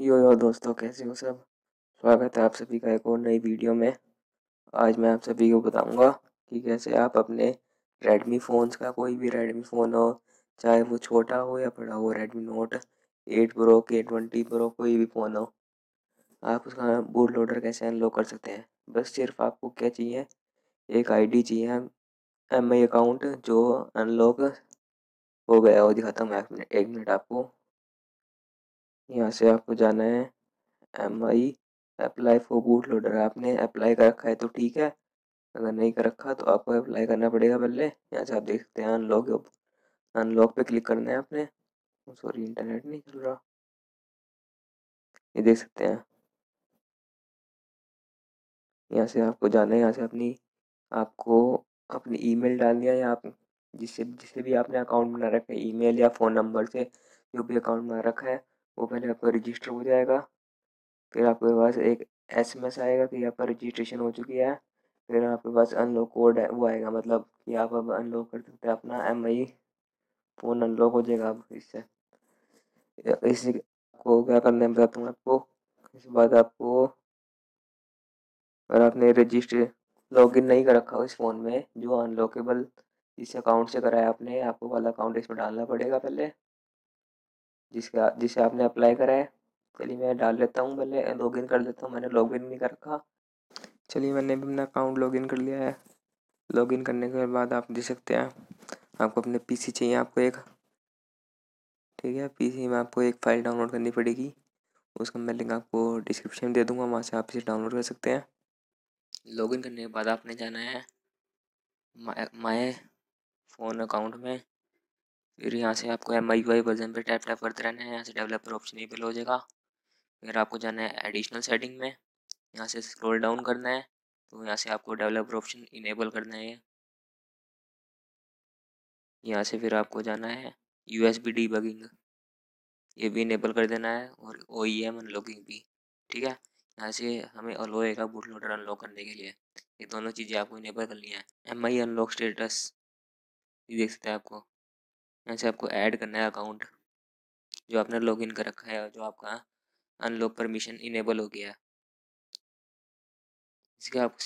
यो दोस्तों, कैसे हो सब। स्वागत है आप सभी का एक और नई वीडियो में। आज मैं आप सभी को बताऊंगा कि कैसे आप अपने रेडमी फ़ोन्स का, कोई भी रेडमी फ़ोन हो, चाहे वो छोटा हो या बड़ा हो, रेडमी नोट 8 प्रो के 20 प्रो कोई भी फ़ोन हो, आप उसका बूट लोडर कैसे अनलॉक कर सकते हैं। बस सिर्फ आपको क्या चाहिए, एक आईडी चाहिए, एमआई अकाउंट जो अनलॉक हो गया हो। दिखाता हूँ मैं, एक मिनट। आपको यहाँ से आपको जाना है MI apply for boot loader. आपने अप्लाई कर रखा है तो ठीक है, अगर नहीं कर रखा तो आपको अप्लाई करना पड़ेगा पहले। यहाँ से आप देख सकते हैं अनलॉक पे क्लिक करना है आपने। सॉरी, इंटरनेट नहीं चल रहा। ये देख सकते हैं, यहाँ से आपको जाना है। यहाँ से आपको अपनी ईमेल डालनी है, या आप जिससे भी आपने अकाउंट बना रखा है, ईमेल या फ़ोन नंबर से जो भी अकाउंट बना रखा है, वो पहले आपका रजिस्टर हो जाएगा। फिर आपके पास एक एसएमएस आएगा कि आपका रजिस्ट्रेशन हो चुकी है। फिर आपके पास अनलॉक कोड वो आएगा, मतलब कि आप अब अनलॉक कर सकते हैं अपना एमआई फ़ोन, अनलॉक हो जाएगा आप इससे। इसी को क्या करना है बताता हूँ आपको। इसके बाद आपको, अगर आपने रजिस्टर लॉगिन नहीं कर रखा हो इस फ़ोन में, जो अनलॉकेबल इस अकाउंट से कराया आपने, आपको वाला अकाउंट इसमें डालना पड़ेगा पहले, जिसे आपने अप्लाई करा है। चलिए मैं डाल लेता हूँ, पहले लॉगिन कर लेता हूँ। मैंने लॉगिन नहीं कर रखा। चलिए मैंने भी अपना अकाउंट लॉगिन कर लिया है। लॉगिन करने के बाद आप देख सकते हैं, आपको अपने पीसी चाहिए, आपको एक, ठीक है, पीसी में आपको एक फ़ाइल डाउनलोड करनी पड़ेगी। उसका मैं लिंक आपको डिस्क्रिप्शन में दे दूँगा, वहाँ से आप इसे डाउनलोड कर सकते हैं। लॉगिन करने के बाद आपने जाना है माय फ़ोन अकाउंट में। फिर यहाँ से आपको MIUI वर्जन पर टैप करते रहना है। यहाँ से डेवलपर ऑप्शन एबल हो जाएगा। फिर आपको जाना है एडिशनल सेटिंग में, यहाँ से स्क्रॉल डाउन करना है, तो यहाँ से आपको डेवलपर ऑप्शन इनेबल करना है। यहाँ से फिर आपको जाना है USB डीबगिंग, ये भी इनेबल कर देना है, और OEM अनलॉकिंग भी, ठीक है। यहाँ से हमें अलोएगा बूट लोडर अनलॉक करने के लिए। ये दोनों चीज़ें आपको इनेबल करनी है। MI अनलॉक स्टेटस ये देख सकते हैं आपको। यहाँ से आपको ऐड करना है अकाउंट जो आपने लॉगिन कर रखा है और जो आपका अनलॉक परमिशन इनेबल हो गया। इसके आपको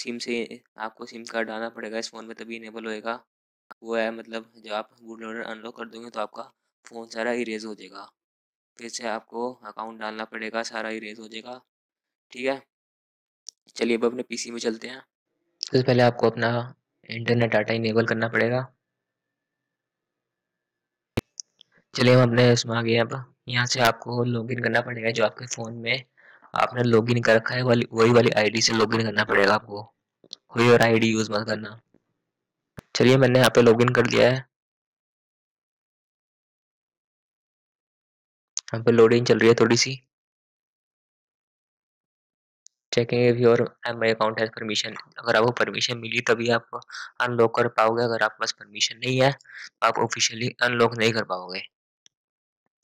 सिम कार्ड डालना पड़ेगा इस फ़ोन में, तभी इनेबल होएगा। वो है, मतलब जब आप बूट लोडर अनलॉक कर दोगे तो आपका फ़ोन सारा इरेज हो जाएगा। फिर से आपको अकाउंट डालना पड़ेगा, सारा इरेज हो जाएगा, ठीक है। चलिए अब अपने पीसी में चलते हैं। सबसे पहले आपको अपना इंटरनेट डाटा इनेबल करना पड़ेगा। चलिए हम अपने इसमें आ गए। अब यहाँ से आपको लॉगिन करना पड़ेगा, जो आपके फ़ोन में आपने लॉगिन कर रखा है वही वाली आईडी से लॉगिन करना पड़ेगा आपको। कोई और आईडी यूज़ मत करना। चलिए मैंने यहाँ पे लॉगिन कर लिया है। यहाँ पे लोडिंग चल रही है थोड़ी सी, checking if your MI account has permission. अगर आपको परमिशन मिली तभी आप अनलॉक कर पाओगे। अगर आपके पास परमिशन नहीं है तो आप ऑफिशियली अनलॉक नहीं कर पाओगे।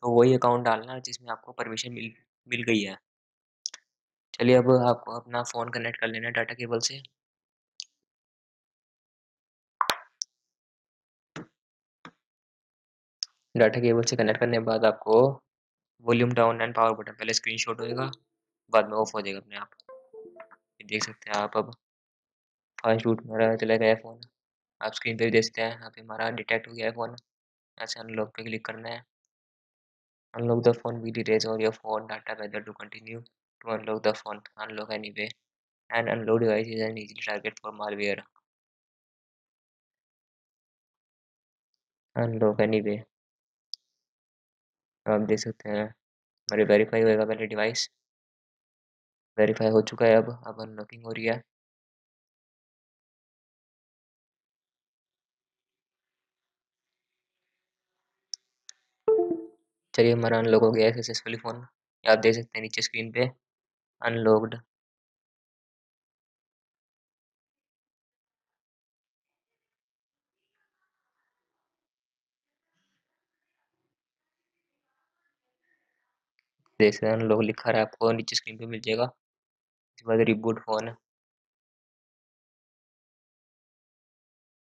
तो वही अकाउंट डालना है जिसमें आपको परमिशन मिल गई है। चलिए अब आपको अपना फ़ोन कनेक्ट कर लेना है डाटा केबल से। डाटा केबल से कनेक्ट करने के बाद आपको volume down and power button, पहले स्क्रीनशॉट होएगा, बाद में ऑफ हो जाएगा अपने आप। ये देख सकते हैं आप, अब फास्ट बूट हमारा चला गया फ़ोन। आप स्क्रीन पे भी देख सकते हैं, यहाँ पे हमारा डिटेक्ट हो गया है फ़ोन। ऐसे अनलॉक पे क्लिक करना है। Unlock the phone will erase all your phone data whether to continue to unlock the phone, unlock anyway and unlock devices and easily target for malware, unlock anyway. आप देख सकते हैं हमारे verify होगा पहले डिवाइस, वेरीफाई हो चुका है। अब अनलॉकिंग हो रही है। चलिए हमारा अनलॉक हो गया है सक्सेसफुली फ़ोन। आप देख सकते हैं नीचे स्क्रीन पे अनलॉक्ड। देख सकते हैं अनलॉक लिखा है आपको, नीचे स्क्रीन पे मिल जाएगा। इसके बाद रिबूट फ़ोन,